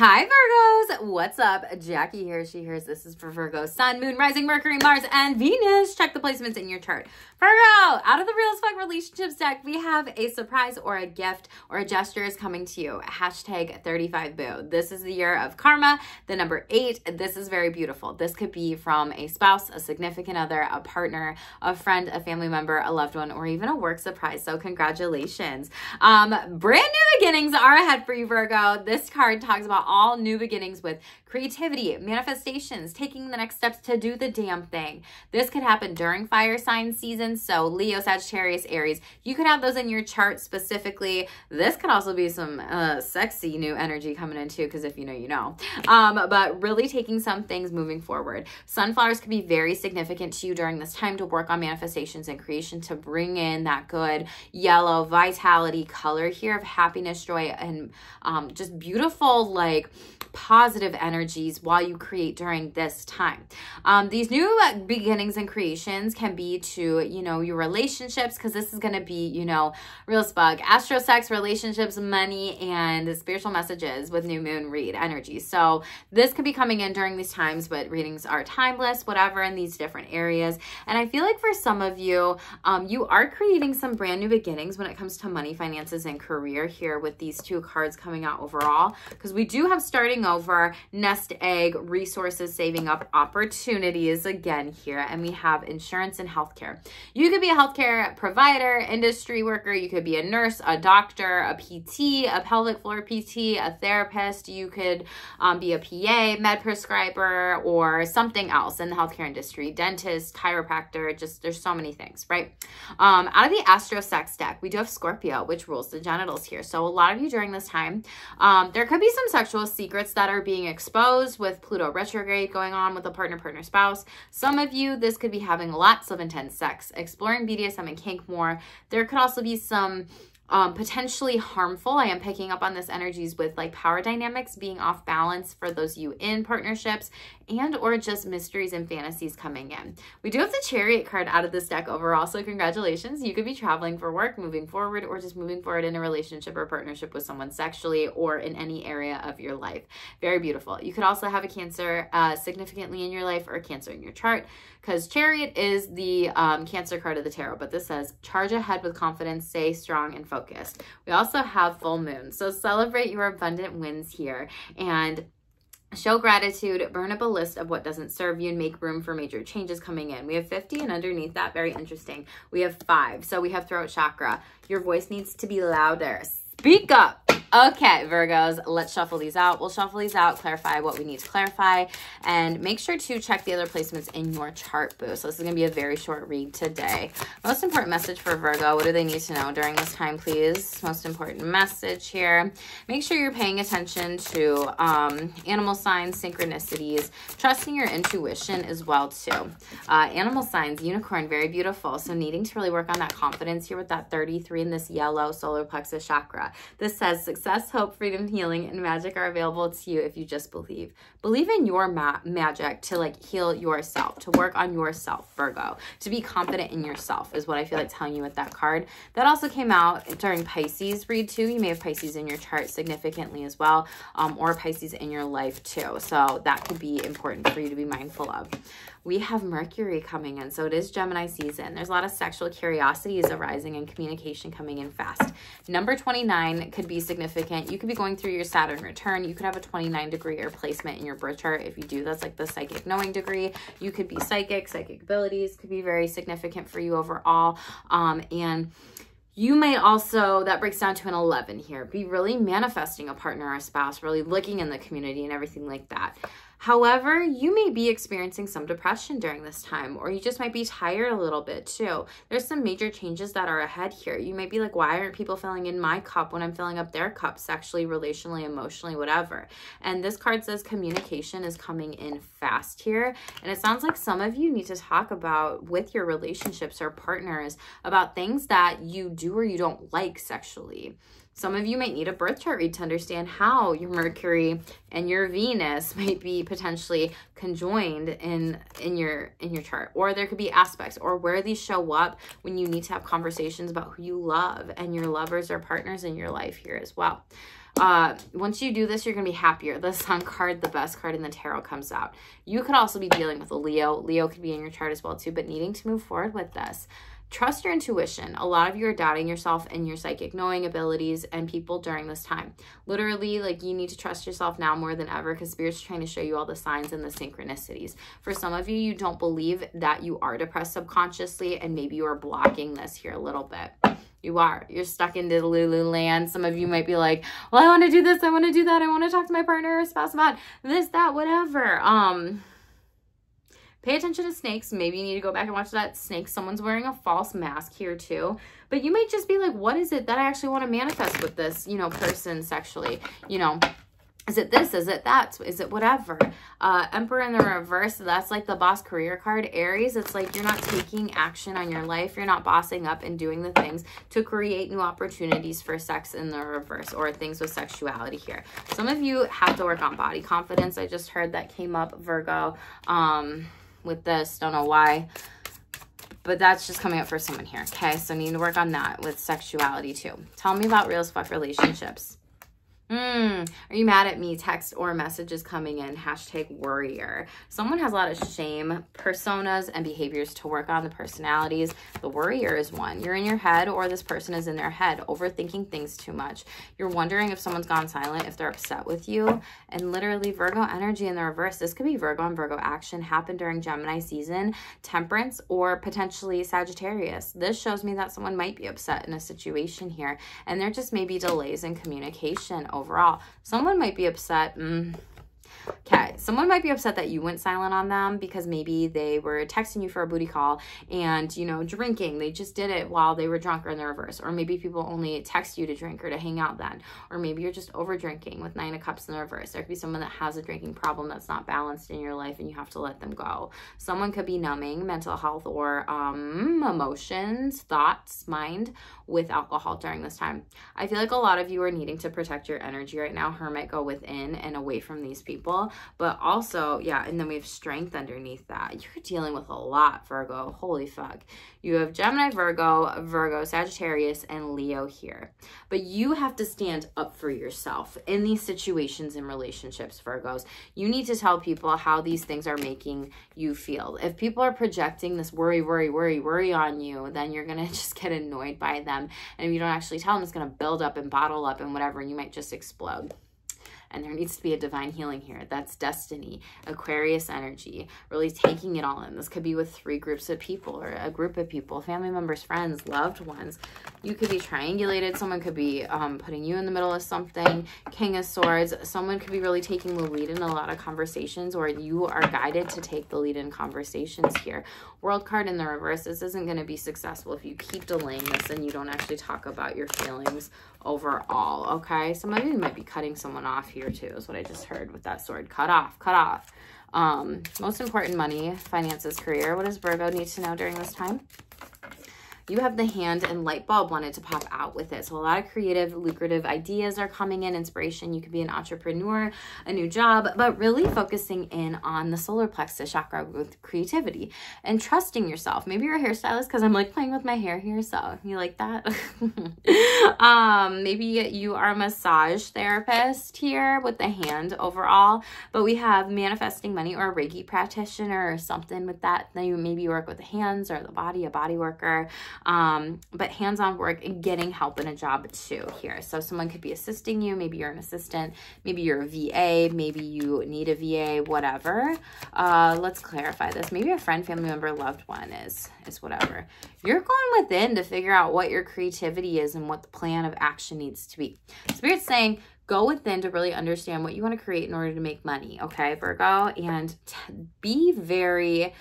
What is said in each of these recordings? Hi Virgos, what's up? Jackie here, she hears. This is for Virgo, Sun, Moon, Rising, Mercury, Mars, and Venus. Check the placements in your chart. Virgo, out of the Real as Fuck Relationships deck, we have a surprise or a gift or a gesture is coming to you. Hashtag 35Boo. This is the year of karma, the number 8. This is very beautiful. This could be from a spouse, a significant other, a partner, a friend, a family member, a loved one, or even a work surprise. So congratulations. Brand new beginnings are ahead for you, Virgo. This card talks about all new beginnings with creativity, manifestations, taking the next steps to do the damn thing. This could happen during fire sign season. So Leo, Sagittarius, Aries, you could have those in your chart specifically. This could also be some sexy new energy coming in too, because if you know, you know. But really taking some things moving forward. Sunflowers could be very significant to you during this time to work on manifestations and creation to bring in that good yellow vitality color here of happiness, joy, and just beautiful, like positive energies while you create during this time. These new beginnings and creations can be to, you know, your relationships, because this is going to be, you know, real spug, astro sex, relationships, money, and spiritual messages with new moon read energy. So this could be coming in during these times, but readings are timeless, whatever, in these different areas. And I feel like for some of you, you are creating some brand new beginnings when it comes to money, finances, and career here with these two cards coming out overall, because we do have starting over, nest egg, resources, saving up, opportunities again here. And we have insurance and healthcare. You could be a healthcare provider, industry worker. You could be a nurse, a doctor, a PT, a pelvic floor PT, a therapist. You could be a PA, med prescriber, or something else in the healthcare industry, dentist, chiropractor, just there's so many things, right? Out of the astro sex deck, we do have Scorpio, which rules the genitals here. So a lot of you during this time, there could be some sexual secrets that are being exposed with Pluto retrograde going on with a partner, spouse. Some of you, this could be having lots of intense sex, exploring BDSM and kink more. There could also be some potentially harmful, I am picking up on this energies with like power dynamics being off balance for those of you in partnerships, and or just mysteries and fantasies coming in. We do have the Chariot card out of this deck overall, so congratulations. You could be traveling for work, moving forward, or just moving forward in a relationship or partnership with someone sexually or in any area of your life. Very beautiful. You could also have a Cancer significantly in your life, or a Cancer in your chart, because Chariot is the Cancer card of the tarot, but this says charge ahead with confidence, stay strong and focused. We also have full moon. So celebrate your abundant wins here and show gratitude, burn up a list of what doesn't serve you, and make room for major changes coming in. We have 50, and underneath that, very interesting, we have 5. So we have throat chakra. Your voice needs to be louder. Speak up. Okay, Virgos, let's shuffle these out. We'll shuffle these out, clarify what we need to clarify, and make sure to check the other placements in your chart, boo. So this is going to be a very short read today. Most important message for Virgo. What do they need to know during this time, please? Most important message here. Make sure you're paying attention to animal signs, synchronicities, trusting your intuition as well, too. Animal signs, unicorn, very beautiful. So needing to really work on that confidence here with that 33 in this yellow solar plexus chakra. This says success, hope, freedom, healing, and magic are available to you if you just believe. Believe in your magic to like heal yourself, to work on yourself, Virgo, to be confident in yourself is what I feel like telling you with that card. That also came out during Pisces read too. You may have Pisces in your chart significantly as well, or Pisces in your life too. So that could be important for you to be mindful of. We have Mercury coming in. So it is Gemini season. There's a lot of sexual curiosities arising and communication coming in fast. Number 29 could be significant. You could be going through your Saturn return. You could have a 29 degree or placement in your birth chart. If you do, that's like the psychic knowing degree. You could be psychic. Psychic abilities could be very significant for you overall. And you may also, that breaks down to an 11 here, be really manifesting a partner or a spouse, really looking in the community and everything like that. However, you may be experiencing some depression during this time, or you just might be tired a little bit too. There's some major changes that are ahead here. You might be like, why aren't people filling in my cup when I'm filling up their cup sexually, relationally, emotionally, whatever. And this card says communication is coming in fast here. And it sounds like some of you need to talk about with your relationships or partners about things that you do or you don't like sexually. Some of you might need a birth chart read to understand how your Mercury and your Venus might be potentially conjoined in your chart. Or there could be aspects or where these show up when you need to have conversations about who you love and your lovers or partners in your life here as well. Once you do this, you're going to be happier. The Sun card, the best card in the tarot, comes out. You could also be dealing with a Leo. Leo could be in your chart as well too, but needing to move forward with this. Trust your intuition. A lot of you are doubting yourself and your psychic knowing abilities and people during this time. Literally, like, you need to trust yourself now more than ever because Spirit's trying to show you all the signs and the synchronicities. For some of you, you don't believe that you are depressed subconsciously, and maybe you are blocking this here a little bit. You are. You're stuck in Delulu land. Some of you might be like, well, I want to do this. I want to do that. I want to talk to my partner or spouse about this, that, whatever. Pay attention to snakes. Maybe you need to go back and watch that snake. Someone's wearing a false mask here too. But you might just be like, what is it that I actually want to manifest with this, you know, person sexually? You know, is it this? Is it that? Is it whatever? Emperor in the reverse. That's like the boss career card. Aries, it's like you're not taking action on your life. You're not bossing up and doing the things to create new opportunities for sex in the reverse, or things with sexuality here. Some of you have to work on body confidence. I just heard that came up, Virgo. With this, don't know why, but that's just coming up for someone here. Okay, so I need to work on that with sexuality too. Tell me about real as fuck relationships. Are you mad at me? Text or messages coming in. #worrier. Someone has a lot of shame personas and behaviors to work on. The personalities, the worrier is one. You're in your head, or this person is in their head, overthinking things too much. You're wondering if someone's gone silent, if they're upset with you. And literally Virgo energy in the reverse. This could be Virgo and Virgo action happened during Gemini season, Temperance, or potentially Sagittarius. This shows me that someone might be upset in a situation here, and there just may be delays in communication. Overall, someone might be upset. Okay, someone might be upset that you went silent on them because maybe they were texting you for a booty call and, you know, drinking. They just did it while they were drunk, or in the reverse. Or maybe people only text you to drink or to hang out then. Or maybe you're just over drinking with 9 of cups in the reverse. There could be someone that has a drinking problem that's not balanced in your life and you have to let them go. Someone could be numbing mental health or emotions, thoughts, mind with alcohol during this time. I feel like a lot of you are needing to protect your energy right now. Hermit, go within and away from these people. But also, yeah, and then we have strength underneath that. You're dealing with a lot, Virgo. Holy fuck. You have Gemini, Virgo, Virgo, Sagittarius, and Leo here. But you have to stand up for yourself in these situations and relationships, Virgos. You need to tell people how these things are making you feel. If people are projecting this worry, worry, worry, worry on you, then you're going to just get annoyed by them. And if you don't actually tell them, it's going to build up and bottle up and whatever, and you might just explode. And there needs to be a divine healing here. That's destiny, Aquarius energy, really taking it all in. This could be with 3 groups of people, or a group of people, family members, friends, loved ones. You could be triangulated. Someone could be putting you in the middle of something. King of Swords. Someone could be really taking the lead in a lot of conversations, or you are guided to take the lead in conversations here. World card in the reverse. This isn't going to be successful if you keep delaying this and you don't actually talk about your feelings overall, okay? Some of you might be cutting someone off here too, is what I just heard with that sword. Cut off, cut off. Most important, money, finances, career. What does Virgo need to know during this time? You have the hand and light bulb wanted to pop out with it. So a lot of creative, lucrative ideas are coming in, inspiration. You could be an entrepreneur, a new job, but really focusing in on the solar plexus chakra with creativity and trusting yourself. Maybe you're a hairstylist, because I'm like playing with my hair here. So you like that? Maybe you are a massage therapist here with the hand overall, but we have manifesting money, or a Reiki practitioner or something with that. Then you maybe work with the hands or the body, a body worker. But hands-on work and getting help in a job too here. So someone could be assisting you. Maybe you're an assistant, maybe you're a VA, maybe you need a VA, whatever. Let's clarify this. Maybe a friend, family member, loved one is whatever. You're going within to figure out what your creativity is and what the plan of action needs to be. Spirit's saying, go within to really understand what you want to create in order to make money. Okay, Virgo, and be very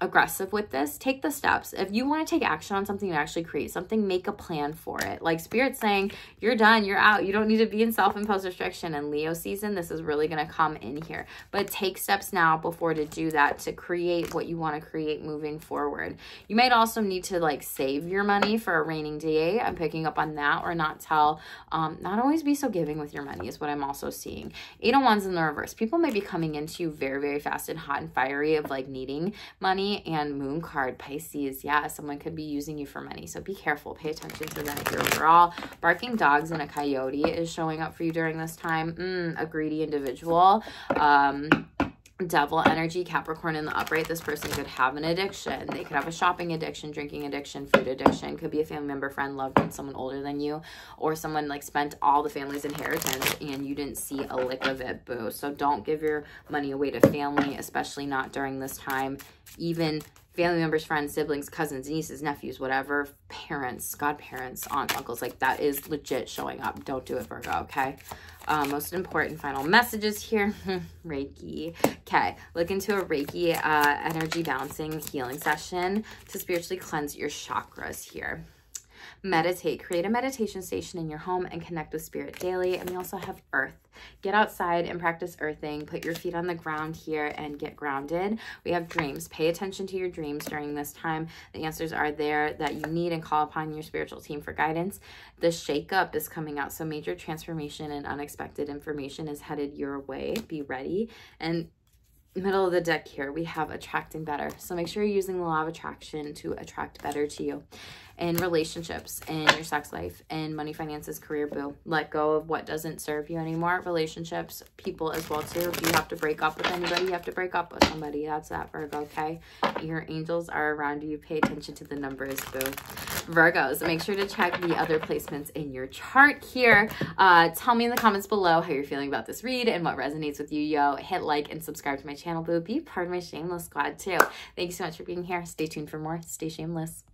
aggressive with this. Take the steps. If you want to take action on something and actually create something, make a plan for it. Like Spirit's saying, you're done, you're out, you don't need to be in self-imposed restriction. And Leo season, this is really going to come in here, but take steps now before to do that, to create what you want to create moving forward. You might also need to like save your money for a rainy day. I'm picking up on that. Or not tell, not always be so giving with your money is what I'm also seeing. 8 of Wands in the reverse. People may be coming into you very, very fast and hot and fiery, of like of needing money. And moon card, Pisces. Yeah, someone could be using you for money. So be careful. Pay attention to that here overall. Barking dogs and a coyote is showing up for you during this time. A greedy individual. Devil energy, Capricorn in the upright. This person could have an addiction. They could have a shopping addiction, drinking addiction, food addiction. Could be a family member, friend, loved one, someone older than you, or someone like spent all the family's inheritance and you didn't see a lick of it, boo. So don't give your money away to family, especially not during this time. Even family members, friends, siblings, cousins, nieces, nephews, whatever, parents, godparents, aunts, uncles, like that is legit showing up. Don't do it, Virgo, okay? Most important final messages here. Reiki. Okay, look into a Reiki energy balancing healing session to spiritually cleanse your chakras here. Meditate. Create a meditation station in your home and connect with spirit daily. And we also have earth. Get outside and practice earthing. Put your feet on the ground here and get grounded. We have dreams. Pay attention to your dreams during this time. The answers are there that you need, and call upon your spiritual team for guidance. The shakeup is coming out. So major transformation and unexpected information is headed your way. Be ready. And middle of the deck here, we have attracting better. So make sure you're using the law of attraction to attract better to you. In relationships, in your sex life, in money, finances, career, boo. Let go of what doesn't serve you anymore. Relationships, people as well too. If you have to break up with anybody, you have to break up with somebody. That's that, Virgo, okay? Your angels are around you. Pay attention to the numbers, boo. Virgos, make sure to check the other placements in your chart here. Tell me in the comments below how you're feeling about this read and what resonates with you, yo. Hit like and subscribe to my channel, boo. Be part of my Shameless Squad too. Thank you so much for being here. Stay tuned for more. Stay shameless.